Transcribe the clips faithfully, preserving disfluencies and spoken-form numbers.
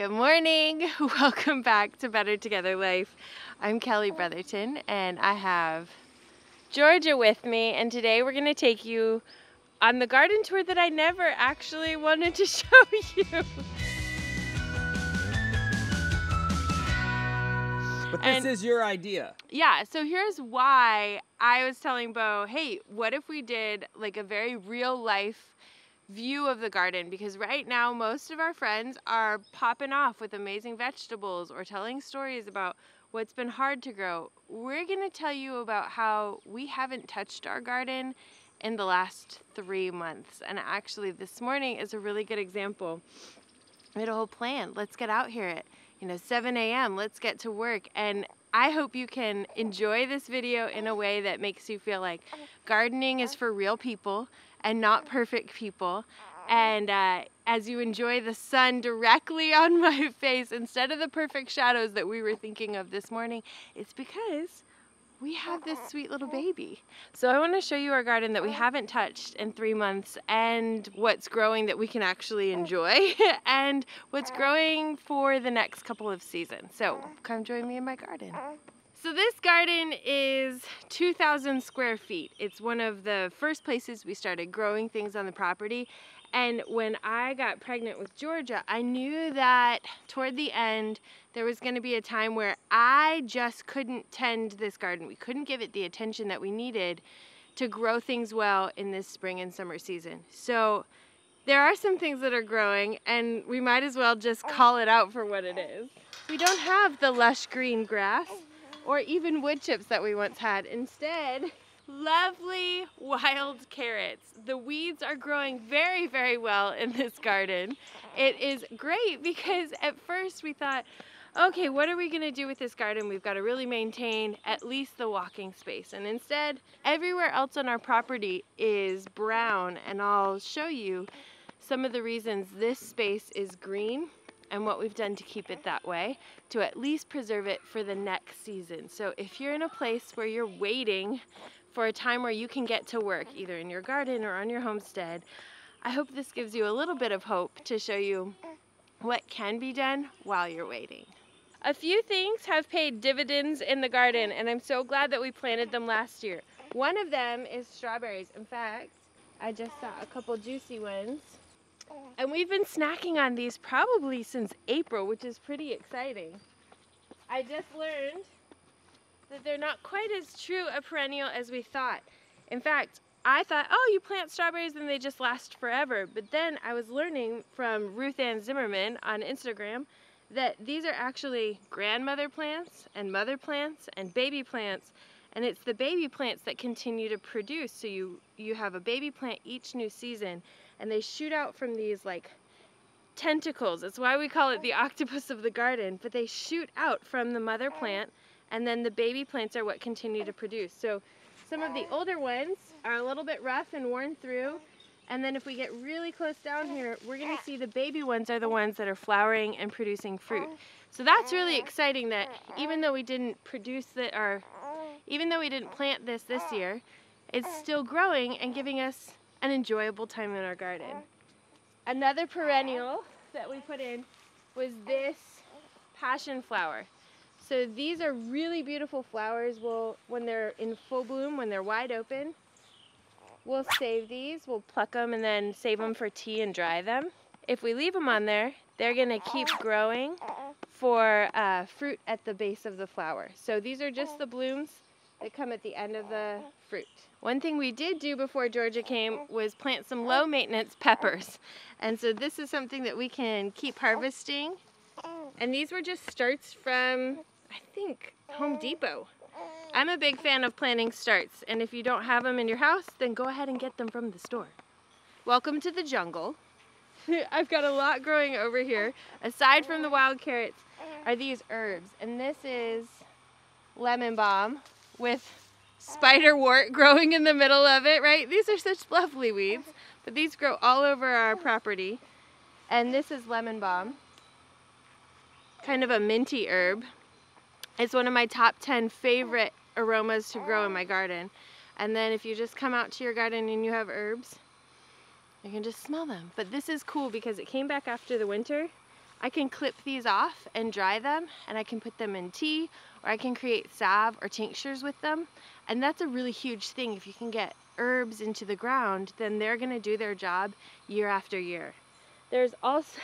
Good morning. Welcome back to Better Together Life. I'm Kelly Brotherton and I have Georgia with me, and today we're going to take you on the garden tour that I never actually wanted to show you. But this and, is your idea. Yeah, so here's why I was telling Beau, hey, what if we did like a very real life view of the garden, because right now most of our friends are popping off with amazing vegetables or telling stories about what's been hard to grow. We're going to tell you about how we haven't touched our garden in the last three months. And actually this morning is a really good example. We had a whole plan. Let's get out here at, you know, seven A M Let's get to work. And I hope you can enjoy this video in a way that makes you feel like gardening is for real people and not perfect people. And uh, as you enjoy the sun directly on my face instead of the perfect shadows that we were thinking of this morning, it's because we have this sweet little baby. So I want to show you our garden that we haven't touched in three months and what's growing that we can actually enjoy and what's growing for the next couple of seasons. So come join me in my garden. So this garden is two thousand square feet. It's one of the first places we started growing things on the property. And when I got pregnant with Georgia, I knew that toward the end, there was going to be a time where I just couldn't tend this garden. We couldn't give it the attention that we needed to grow things well in this spring and summer season. So there are some things that are growing, and we might as well just call it out for what it is. We don't have the lush green grass or even wood chips that we once had. Instead, lovely wild carrots. The weeds are growing very, very well in this garden. It is great because at first we thought, okay, what are we gonna do with this garden? We've got to really maintain at least the walking space. And instead, everywhere else on our property is brown, and I'll show you some of the reasons this space is green and what we've done to keep it that way, to at least preserve it for the next season. So if you're in a place where you're waiting for a time where you can get to work, either in your garden or on your homestead, I hope this gives you a little bit of hope to show you what can be done while you're waiting. A few things have paid dividends in the garden, and I'm so glad that we planted them last year. One of them is strawberries. In fact, I just saw a couple juicy ones. And we've been snacking on these probably since April, which is pretty exciting. I just learned that they're not quite as true a perennial as we thought. In fact, I thought, oh, you plant strawberries and they just last forever. But then I was learning from Ruth Ann Zimmerman on Instagram that these are actually grandmother plants and mother plants and baby plants. And it's the baby plants that continue to produce. So you, you have a baby plant each new season, and they shoot out from these like tentacles. That's why we call it the octopus of the garden. But they shoot out from the mother plant, and then the baby plants are what continue to produce. So some of the older ones are a little bit rough and worn through. And then if we get really close down here, we're going to see the baby ones are the ones that are flowering and producing fruit. So that's really exciting that even though we didn't produce the, or even though we didn't plant this this year, it's still growing and giving us an enjoyable time in our garden. Another perennial that we put in was this passion flower. So these are really beautiful flowers. We'll, when they're in full bloom, when they're wide open, we'll save these. We'll pluck them and then save them for tea and dry them. If we leave them on there, they're gonna keep growing for uh, fruit at the base of the flower. So these are just the blooms that come at the end of the fruit. One thing we did do before Georgia came was plant some low maintenance peppers. And so this is something that we can keep harvesting. And these were just starts from, I think, Home Depot. I'm a big fan of planting starts, and if you don't have them in your house, then go ahead and get them from the store. Welcome to the jungle. I've got a lot growing over here. Aside from the wild carrots are these herbs, and this is lemon balm with spiderwort growing in the middle of it, right? These are such lovely weeds, but these grow all over our property. And this is lemon balm, kind of a minty herb. It's one of my top ten favorite aromas to grow in my garden. And then if you just come out to your garden and you have herbs, you can just smell them. But this is cool because it came back after the winter I can clip these off and dry them, and I can put them in tea, or I can create salve or tinctures with them. And that's a really huge thing. If you can get herbs into the ground, then they're going to do their job year after year. There's also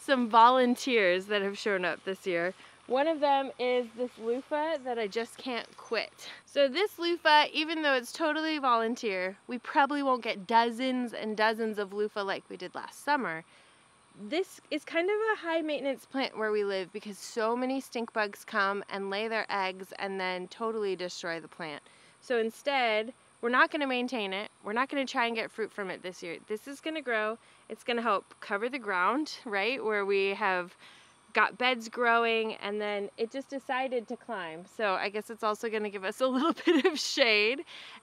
some volunteers that have shown up this year. One of them is this loofah that I just can't quit. So this loofah, even though it's totally volunteer, we probably won't get dozens and dozens of loofah like we did last summer. This is kind of a high maintenance plant where we live because so many stink bugs come and lay their eggs and then totally destroy the plant. So instead, we're not going to maintain it. We're not going to try and get fruit from it this year. This is going to grow. It's going to help cover the ground, right, where we have got beds growing, and then it just decided to climb. So I guess it's also going to give us a little bit of shade,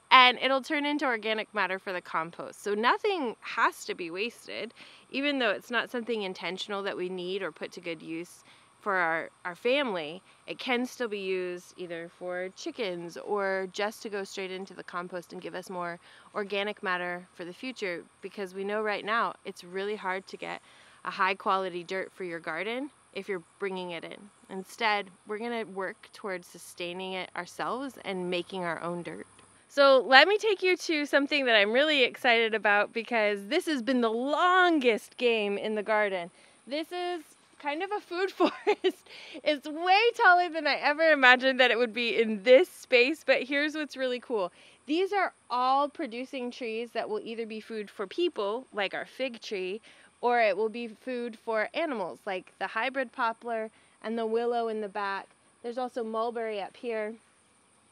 and it'll turn into organic matter for the compost. So nothing has to be wasted, even though it's not something intentional that we need or put to good use for our, our family. It can still be used either for chickens or just to go straight into the compost and give us more organic matter for the future, because we know right now it's really hard to get a high quality dirt for your garden if you're bringing it in. Instead, we're gonna work towards sustaining it ourselves and making our own dirt. So let me take you to something that I'm really excited about, because this has been the longest game in the garden. This is kind of a food forest. It's way taller than I ever imagined that it would be in this space, but here's what's really cool. These are all producing trees that will either be food for people, like our fig tree, or it will be food for animals, like the hybrid poplar and the willow in the back. There's also mulberry up here.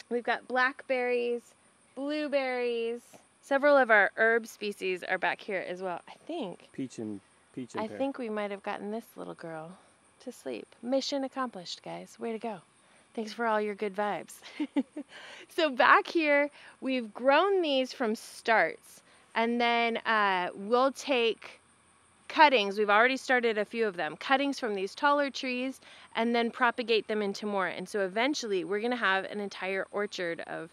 We've got blackberries, blueberries. Several of our herb species are back here as well, I think. Peach and peach and pear. I think we might have gotten this little girl to sleep. Mission accomplished, guys. Way to go. Thanks for all your good vibes. So back here, we've grown these from starts, and then uh, we'll take cuttings. We've already started a few of them, cuttings from these taller trees, and then propagate them into more. And so eventually we're going to have an entire orchard of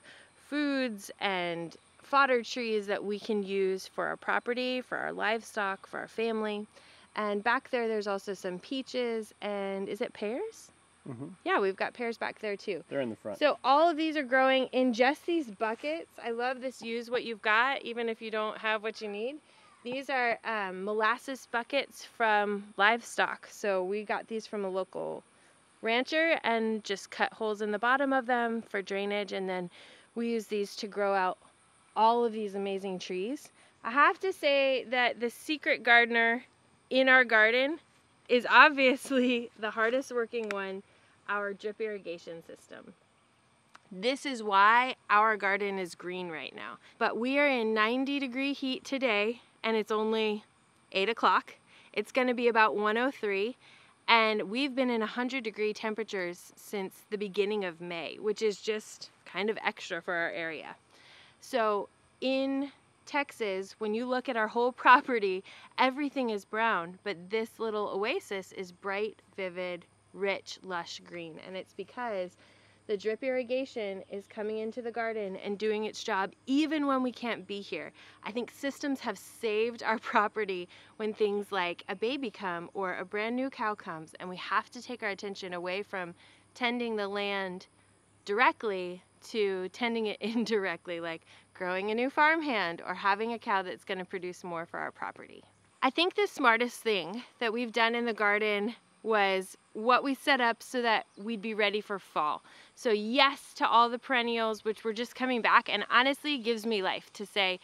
foods and fodder trees that we can use for our property, for our livestock, for our family. And back there, there's also some peaches and is it pears? Mm-hmm. Yeah, we've got pears back there too. They're in the front. So all of these are growing in just these buckets. I love this. Use what you've got, even if you don't have what you need. These are um, molasses buckets from livestock. So we got these from a local rancher and just cut holes in the bottom of them for drainage. And then we use these to grow out all of these amazing trees. I have to say that the secret gardener in our garden is obviously the hardest working one, our drip irrigation system. This is why our garden is green right now. But we are in ninety degree heat today, and it's only eight o'clock. It's gonna be about one oh three, and we've been in one hundred degree temperatures since the beginning of May, which is just kind of extra for our area. So in Texas, when you look at our whole property, everything is brown, but this little oasis is bright, vivid, rich, lush green, and it's because the drip irrigation is coming into the garden and doing its job even when we can't be here. I think systems have saved our property when things like a baby come or a brand new cow comes and we have to take our attention away from tending the land directly to tending it indirectly, like growing a new farmhand or having a cow that's going to produce more for our property. I think the smartest thing that we've done in the garden was what we set up so that we'd be ready for fall. So yes to all the perennials, which were just coming back, and honestly gives me life to say,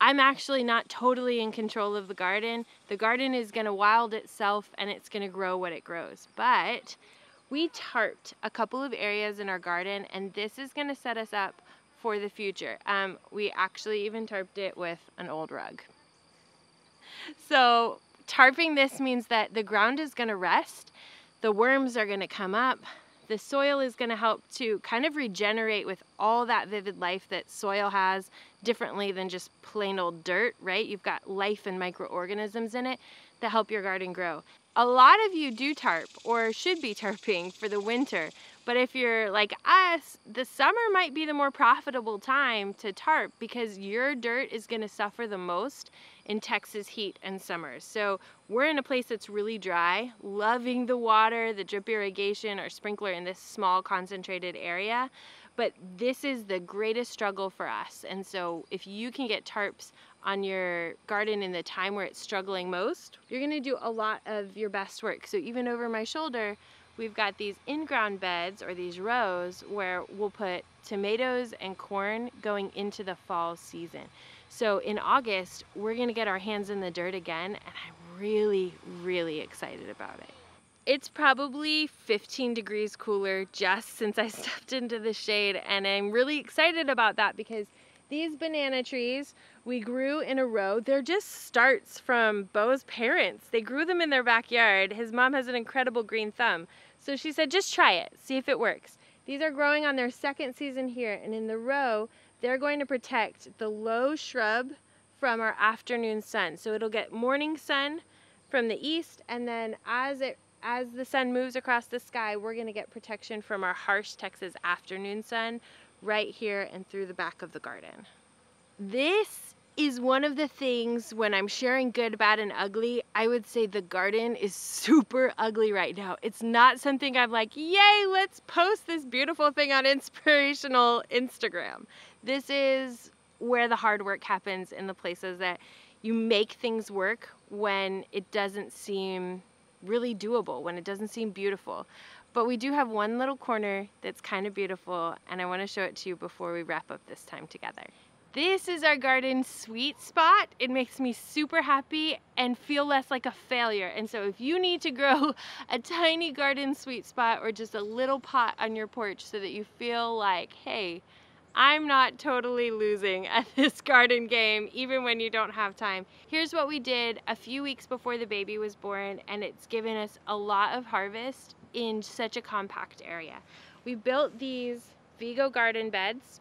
I'm actually not totally in control of the garden. The garden is gonna wild itself and it's gonna grow what it grows. But we tarped a couple of areas in our garden, and this is gonna set us up for the future. Um, we actually even tarped it with an old rug. So tarping this means that the ground is going to rest, the worms are going to come up, the soil is going to help to kind of regenerate with all that vivid life that soil has, differently than just plain old dirt, right? You've got life and microorganisms in it that help your garden grow. A lot of you do tarp or should be tarping for the winter, But if you're like us, the summer might be the more profitable time to tarp because your dirt is going to suffer the most in Texas heat and summer. So we're in a place that's really dry, loving the water, the drip irrigation or sprinkler in this small concentrated area. But this is the greatest struggle for us. And so if you can get tarps on your garden in the time where it's struggling most, you're going to do a lot of your best work. So even over my shoulder, we've got these in-ground beds or these rows where we'll put tomatoes and corn going into the fall season. So in August, we're gonna get our hands in the dirt again, and I'm really, really excited about it. It's probably fifteen degrees cooler just since I stepped into the shade, and I'm really excited about that because these banana trees we grew in a row. They're just starts from Beau's parents. They grew them in their backyard. His mom has an incredible green thumb. So she said, just try it, see if it works. These are growing on their second season here, and in the row, they're going to protect the low shrub from our afternoon sun. So it'll get morning sun from the east, and then as it as the sun moves across the sky, we're gonna get protection from our harsh Texas afternoon sun right here and through the back of the garden. This is one of the things when I'm sharing good, bad, and ugly, I would say the garden is super ugly right now. It's not something I'm like, yay, let's post this beautiful thing on inspirational Instagram. This is where the hard work happens, in the places that you make things work when it doesn't seem really doable, when it doesn't seem beautiful. But we do have one little corner that's kind of beautiful, and I want to show it to you before we wrap up this time together. This is our garden sweet spot. It makes me super happy and feel less like a failure. And so if you need to grow a tiny garden sweet spot or just a little pot on your porch so that you feel like, hey, I'm not totally losing at this garden game, even when you don't have time. Here's what we did a few weeks before the baby was born, and it's given us a lot of harvest in such a compact area. We built these Vigo garden beds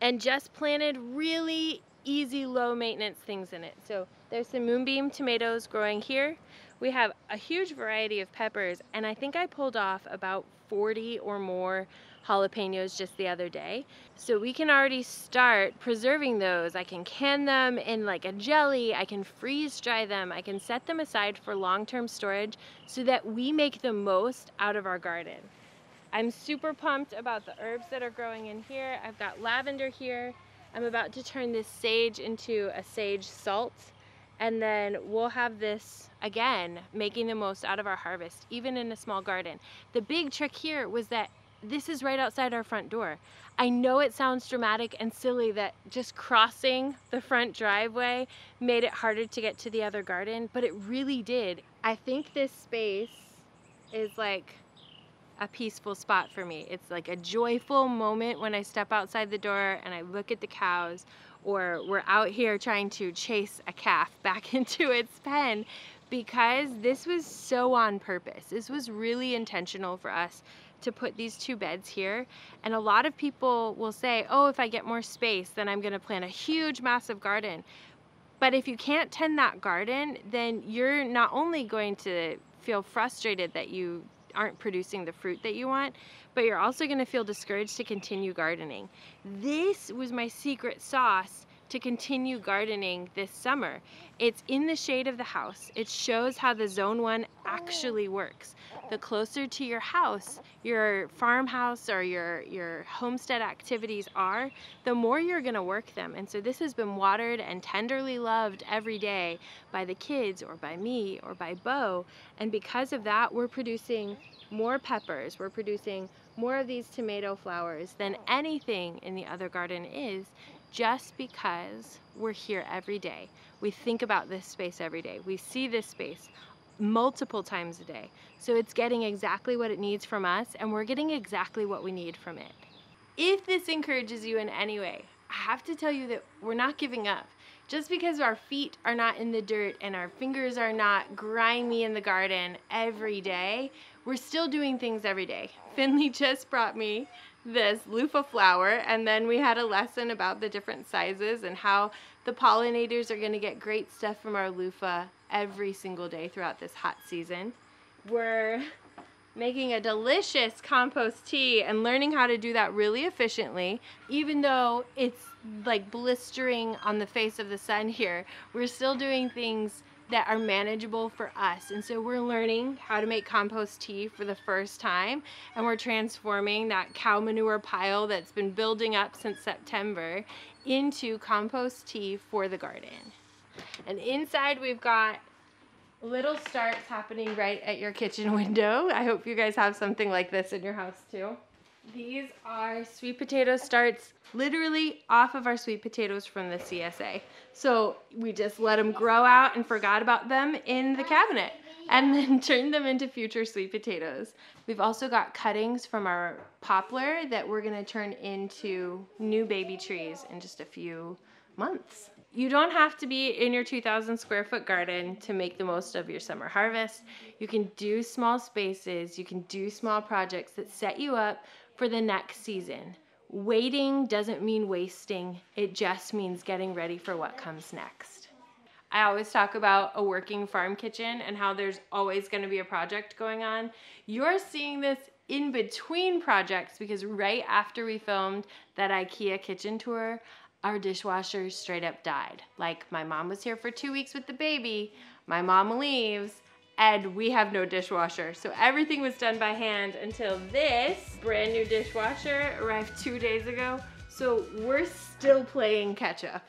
and just planted really easy, low maintenance things in it. So there's some moonbeam tomatoes growing here. We have a huge variety of peppers, and I think I pulled off about forty or more jalapenos just the other day. So we can already start preserving those. I can can them in like a jelly, I can freeze dry them, I can set them aside for long-term storage so that we make the most out of our garden. I'm super pumped about the herbs that are growing in here. I've got lavender here. I'm about to turn this sage into a sage salt, and then we'll have this, again, making the most out of our harvest, even in a small garden. The big trick here was that this is right outside our front door. I know it sounds dramatic and silly that just crossing the front driveway made it harder to get to the other garden, but it really did. I think this space is like a peaceful spot for me. It's like a joyful moment when I step outside the door and I look at the cows, or we're out here trying to chase a calf back into its pen, because this was so on purpose. This was really intentional for us to put these two beds here. And a lot of people will say, oh, if I get more space, then I'm gonna plant a huge, massive garden. But if you can't tend that garden, then you're not only going to feel frustrated that you aren't producing the fruit that you want, but you're also gonna feel discouraged to continue gardening. This was my secret sauce to continue gardening this summer. It's in the shade of the house. It shows how the zone one actually works. The closer to your house, your farmhouse or your, your homestead activities are, the more you're gonna work them. And so this has been watered and tenderly loved every day by the kids or by me or by Beau. And because of that, we're producing more peppers. We're producing more of these tomato flowers than anything in the other garden is, just because we're here every day. We think about this space every day. We see this space multiple times a day. So it's getting exactly what it needs from us, and we're getting exactly what we need from it. If this encourages you in any way, I have to tell you that we're not giving up. Just because our feet are not in the dirt and our fingers are not grimy in the garden every day, we're still doing things every day. Finley just brought me this loofah flower, and then we had a lesson about the different sizes and how the pollinators are gonna get great stuff from our loofah every single day throughout this hot season. We're making a delicious compost tea and learning how to do that really efficiently. Even though it's like blistering on the face of the sun here, we're still doing things that are manageable for us. And so we're learning how to make compost tea for the first time, and we're transforming that cow manure pile that's been building up since September into compost tea for the garden. And inside we've got little starts happening right at your kitchen window. I hope you guys have something like this in your house too. These are sweet potato starts literally off of our sweet potatoes from the C S A. So we just let them grow out and forgot about them in the cabinet and then turned them into future sweet potatoes. We've also got cuttings from our poplar that we're gonna turn into new baby trees in just a few months. You don't have to be in your two thousand square foot garden to make the most of your summer harvest. You can do small spaces, you can do small projects that set you up for the next season. Waiting doesn't mean wasting, it just means getting ready for what comes next. I always talk about a working farm kitchen and how there's always going to be a project going on. You're seeing this in between projects because right after we filmed that IKEA kitchen tour, our dishwasher straight up died. Like, my mom was here for two weeks with the baby, my mom leaves, and we have no dishwasher. So everything was done by hand until this brand new dishwasher arrived two days ago. So we're still playing catch up.